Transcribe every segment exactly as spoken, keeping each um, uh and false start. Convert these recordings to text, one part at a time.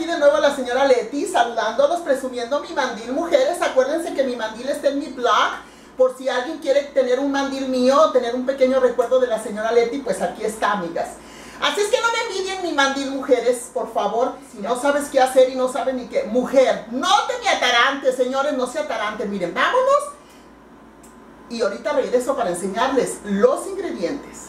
aquí de nuevo la señora Leti saludándolos, presumiendo mi mandil. Mujeres, acuérdense que mi mandil está en mi blog, por si alguien quiere tener un mandil mío o tener un pequeño recuerdo de la señora Leti, pues aquí está, amigas. Así es que no me envidien mi mandil, mujeres, por favor. Si no sabes qué hacer y no sabes ni qué. Mujer, no te me atarantes, señores, no se ataranten. Miren, vámonos. Y ahorita regreso para enseñarles los ingredientes.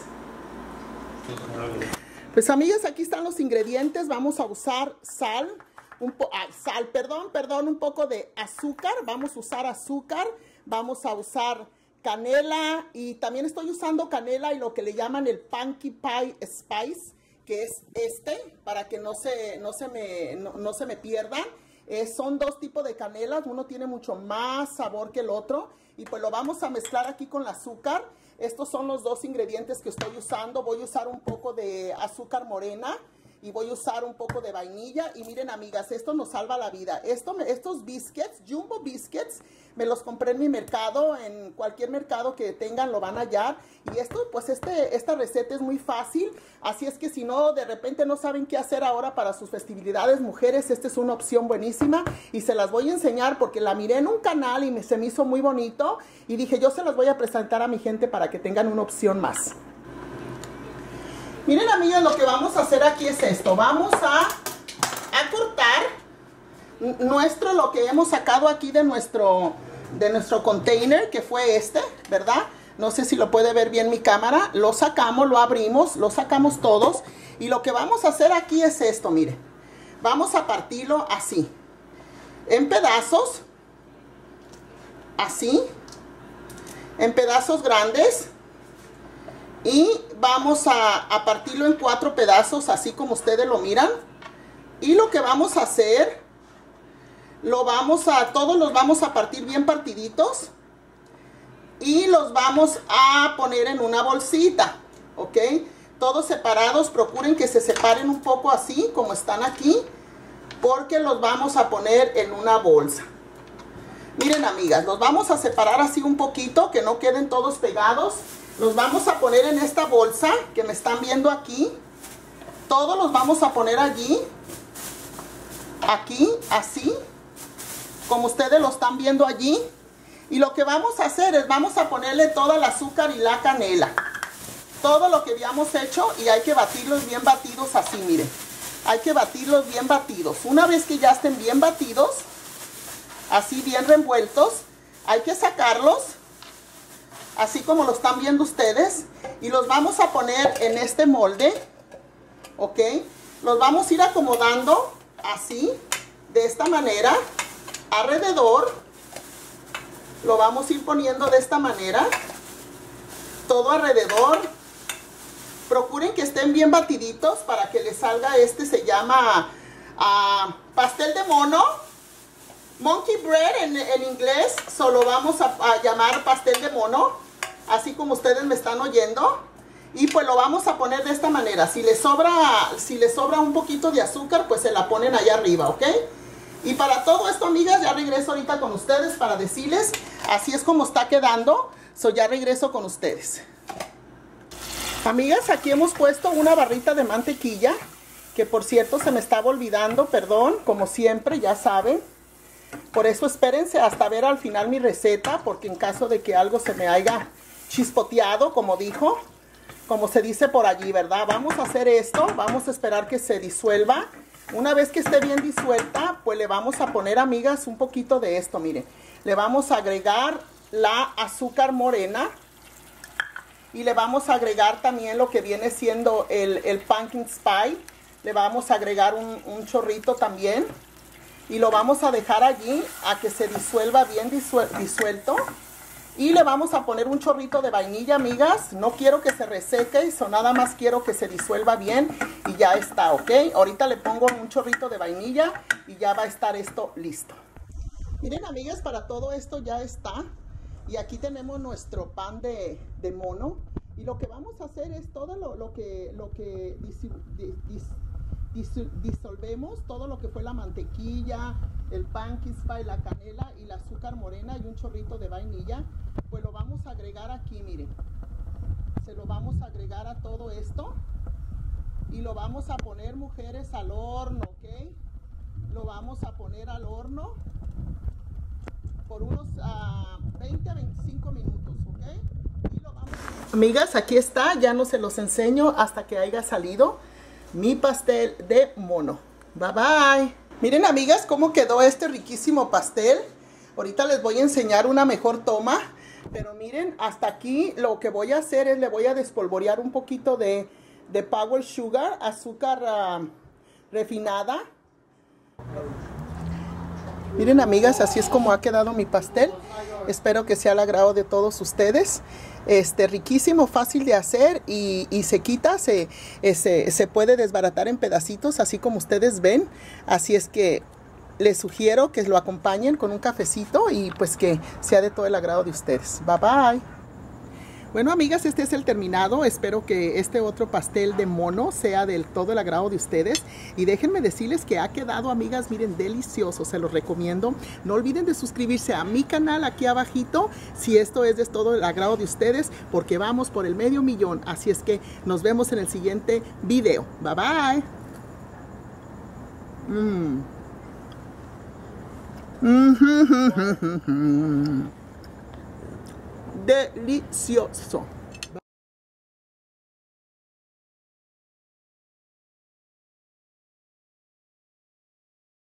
Pues, amigas, aquí están los ingredientes. Vamos a usar sal, un po ah, sal, perdón, perdón, un poco de azúcar. Vamos a usar azúcar, vamos a usar canela, y también estoy usando canela y lo que le llaman el Punky Pie Spice, que es este, para que no se, no se me, no, no se me pierdan. Eh, son dos tipos de canelas, uno tiene mucho más sabor que el otro, y pues lo vamos a mezclar aquí con el azúcar. Estos son los dos ingredientes que estoy usando. Voy a usar un poco de azúcar morena y voy a usar un poco de vainilla. Y miren, amigas, esto nos salva la vida. Esto, estos biscuits, Jumbo Biscuits, me los compré en mi mercado, en cualquier mercado que tengan lo van a hallar. Y esto, pues este, esta receta es muy fácil, así es que si no, de repente no saben qué hacer ahora para sus festividades, mujeres, esta es una opción buenísima. Y se las voy a enseñar porque la miré en un canal y me, se me hizo muy bonito. Y dije, yo se las voy a presentar a mi gente para que tengan una opción más. Miren, amigas, lo que vamos a hacer aquí es esto. Vamos a, a cortar nuestro, lo que hemos sacado aquí de nuestro, de nuestro container, que fue este, ¿verdad? No sé si lo puede ver bien mi cámara. Lo sacamos, lo abrimos, lo sacamos todos. Y lo que vamos a hacer aquí es esto, miren. Vamos a partirlo así, en pedazos, así, en pedazos grandes. Y vamos a, a partirlo en cuatro pedazos, así como ustedes lo miran. Y lo que vamos a hacer, lo vamos a, todos los vamos a partir bien partiditos. Y los vamos a poner en una bolsita, ¿ok? Todos separados, procuren que se separen un poco así, como están aquí, porque los vamos a poner en una bolsa. Miren, amigas, los vamos a separar así un poquito, que no queden todos pegados. Los vamos a poner en esta bolsa que me están viendo aquí. Todos los vamos a poner allí. Aquí, así. Como ustedes lo están viendo allí. Y lo que vamos a hacer es, vamos a ponerle todo el azúcar y la canela. Todo lo que habíamos hecho, y hay que batirlos bien batidos así, miren. Hay que batirlos bien batidos. Una vez que ya estén bien batidos, así bien revueltos, hay que sacarlos. Así como lo están viendo ustedes. Y los vamos a poner en este molde. Ok. Los vamos a ir acomodando así. De esta manera. Alrededor. Lo vamos a ir poniendo de esta manera. Todo alrededor. Procuren que estén bien batiditos para que les salga este. Se llama uh, pastel de mono. Monkey bread en, en inglés, solo vamos a, a llamar pastel de mono, así como ustedes me están oyendo. Y pues lo vamos a poner de esta manera. Si les sobra, si les sobra un poquito de azúcar, pues se la ponen allá arriba, ¿ok? Y para todo esto, amigas, ya regreso ahorita con ustedes para decirles, así es como está quedando. So, ya regreso con ustedes. Amigas, aquí hemos puesto una barrita de mantequilla, que por cierto se me estaba olvidando, perdón, como siempre, ya saben. Por eso espérense hasta ver al final mi receta, porque en caso de que algo se me haya chispoteado, como dijo, como se dice por allí, ¿verdad? Vamos a hacer esto, vamos a esperar que se disuelva. Una vez que esté bien disuelta, pues le vamos a poner, amigas, un poquito de esto, miren. Le vamos a agregar la azúcar morena y le vamos a agregar también lo que viene siendo el, el pumpkin spice. Le vamos a agregar un, un chorrito también. Y lo vamos a dejar allí a que se disuelva bien disuel disuelto. Y le vamos a poner un chorrito de vainilla, amigas. No quiero que se reseque, eso nada más quiero que se disuelva bien. Y ya está, ¿ok? Ahorita le pongo un chorrito de vainilla y ya va a estar esto listo. Miren, amigas, para todo esto ya está. Y aquí tenemos nuestro pan de, de mono. Y lo que vamos a hacer es todo lo, lo que... Lo que dis, dis, dis, disolvemos todo lo que fue la mantequilla, el pumpkin spice, la canela y el azúcar morena y un chorrito de vainilla. Pues lo vamos a agregar aquí, miren, se lo vamos a agregar a todo esto y lo vamos a poner, mujeres, al horno, ¿ok? lo vamos a poner al horno por unos uh, veinte a veinticinco minutos, ¿ok? Y lo vamos a... Amigas, aquí está, ya no se los enseño hasta que haya salido mi pastel de mono. Bye bye. Miren, amigas, cómo quedó este riquísimo pastel. Ahorita les voy a enseñar una mejor toma, pero miren, hasta aquí lo que voy a hacer es le voy a despolvorear un poquito de, de Power Sugar, azúcar uh, refinada. Miren, amigas, así es como ha quedado mi pastel. Espero que sea al agrado de todos ustedes. Este, riquísimo, fácil de hacer y, y se quita, se, se, se puede desbaratar en pedacitos, así como ustedes ven. Así es que les sugiero que lo acompañen con un cafecito y pues que sea de todo el agrado de ustedes. Bye, bye. Bueno, amigas, este es el terminado. Espero que este otro pastel de mono sea del todo el agrado de ustedes. Y déjenme decirles que ha quedado, amigas, miren, delicioso. Se los recomiendo. No olviden de suscribirse a mi canal aquí abajito si esto es de todo el agrado de ustedes, porque vamos por el medio millón. Así es que nos vemos en el siguiente video. Bye, bye. Mmm. Delicioso.